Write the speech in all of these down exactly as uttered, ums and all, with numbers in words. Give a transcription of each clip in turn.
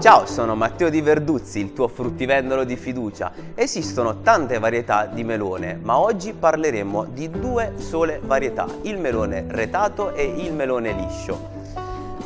Ciao, sono Matteo di Verduzzi, il tuo fruttivendolo di fiducia. Esistono tante varietà di melone, ma oggi parleremo di due sole varietà, il melone retato e il melone liscio.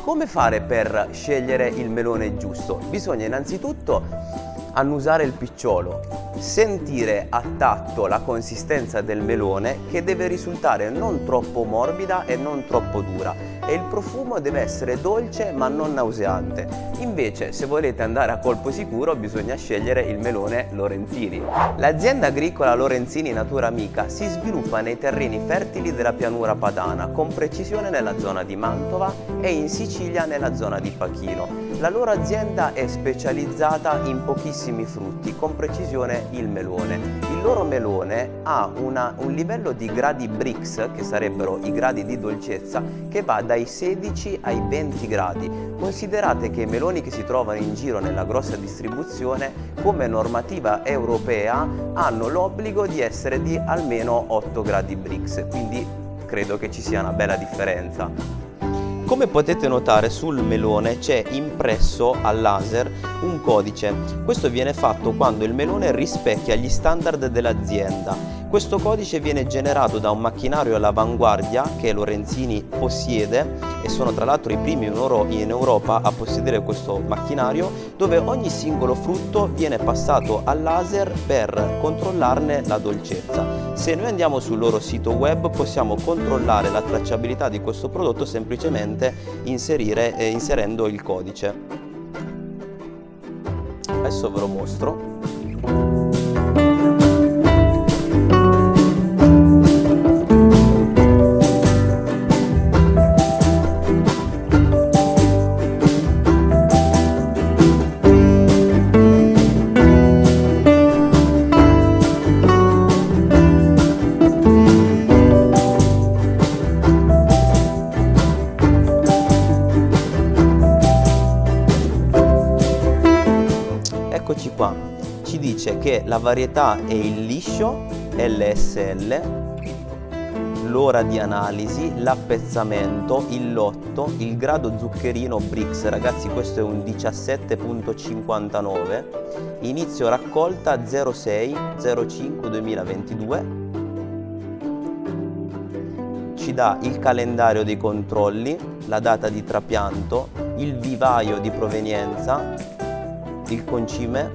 Come fare per scegliere il melone giusto? Bisogna innanzitutto annusare il picciolo, sentire a tatto la consistenza del melone, che deve risultare non troppo morbida e non troppo dura. E il profumo deve essere dolce ma non nauseante. Invece, se volete andare a colpo sicuro, bisogna scegliere il melone Lorenzini. L'azienda agricola Lorenzini Natura Amica si sviluppa nei terreni fertili della pianura padana, con precisione nella zona di Mantova e in Sicilia nella zona di Pachino. La loro azienda è specializzata in pochissimi frutti, con precisione il melone. Il loro melone ha una, un livello di gradi Brix, che sarebbero i gradi di dolcezza, che va da dai sedici ai venti gradi. Considerate che i meloni che si trovano in giro nella grossa distribuzione, come normativa europea, hanno l'obbligo di essere di almeno otto gradi Brix, quindi credo che ci sia una bella differenza. Come potete notare, sul melone c'è impresso al laser un codice. Questo viene fatto quando il melone rispecchia gli standard dell'azienda. Questo codice viene generato da un macchinario all'avanguardia che Lorenzini possiede, e sono tra l'altro i primi in Europa a possedere questo macchinario, dove ogni singolo frutto viene passato al laser per controllarne la dolcezza. Se noi andiamo sul loro sito web possiamo controllare la tracciabilità di questo prodotto semplicemente inserire, eh, inserendo il codice. Adesso ve lo mostro. Eccoci qua, ci dice che la varietà è il liscio, L S L, l'ora di analisi, l'appezzamento, il lotto, il grado zuccherino Brix, ragazzi questo è un diciassette virgola cinquantanove, inizio raccolta zero sei zero cinque duemilaventidue, ci dà il calendario dei controlli, la data di trapianto, il vivaio di provenienza, il concime,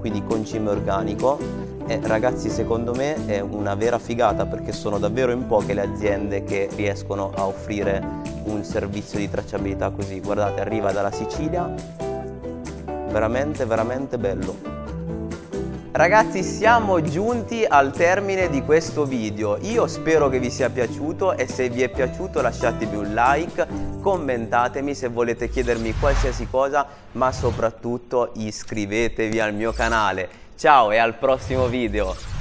quindi concime organico. E ragazzi, secondo me è una vera figata, perché sono davvero in poche le aziende che riescono a offrire un servizio di tracciabilità così. Guardate, arriva dalla Sicilia, veramente veramente bello. Ragazzi, siamo giunti al termine di questo video, io spero che vi sia piaciuto, e se vi è piaciuto lasciatemi un like, commentatemi se volete chiedermi qualsiasi cosa, ma soprattutto iscrivetevi al mio canale. Ciao e al prossimo video!